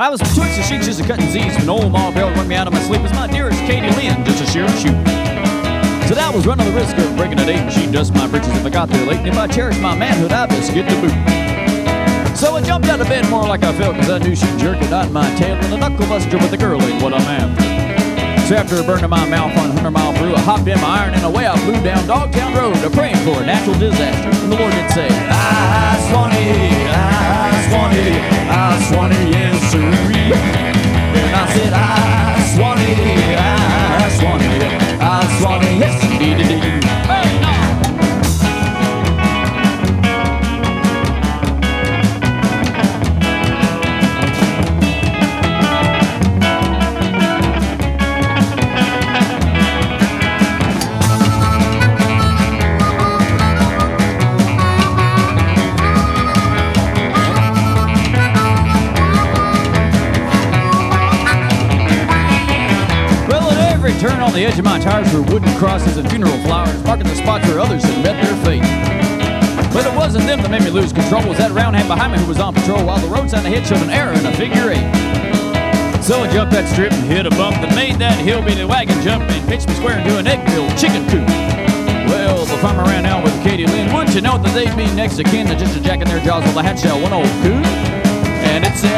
I was betwixt the sheets just a cutting Z's when old Ma Bell woke me out of my sleep. It was my dearest Katie Lynn, just a sheer shoot. Said I was running the risk of breaking a date, and she'd dust my britches if I got there late, and if I cherished my manhood, I'd just get the boot. So I jumped out of bed more like I felt, cause I knew she'd jerk it on my tail, and a knuckle buster with a girl ain't what I'm after. So after a burn in my mouth on 100-mile brew, I hopped in my iron and away I flew down Dogtown Road, a-praying for a natural disaster. And the Lord did say, I swan it, yes, sirree. And I said, I swan it, yes, indeed, indeed. Hey, turn on the edge of my tires were wooden crosses and funeral flowers, marking the spots where others had met their fate. But it wasn't them that made me lose control. It was that round hand behind me who was on patrol, while the road sign ahead showed an error and a figure eight. So I jumped that strip and hit a bump that made that hillbilly wagon jump and pitched me square into an egg-filled chicken coop. Well, the farmer ran out with Katie Lynn. Wouldn't you know that they'd be next to kin to just a jack in their jaws with a hat shell, one old coot? And it's